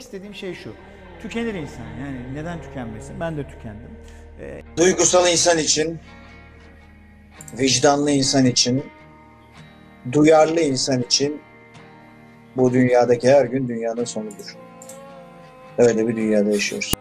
Demek istediğim şey şu: tükenir insan. Yani neden tükenmesin? Ben de tükendim. Duygusal insan için, vicdanlı insan için, duyarlı insan için bu dünyadaki her gün dünyanın sonudur. Öyle bir dünyada yaşıyoruz.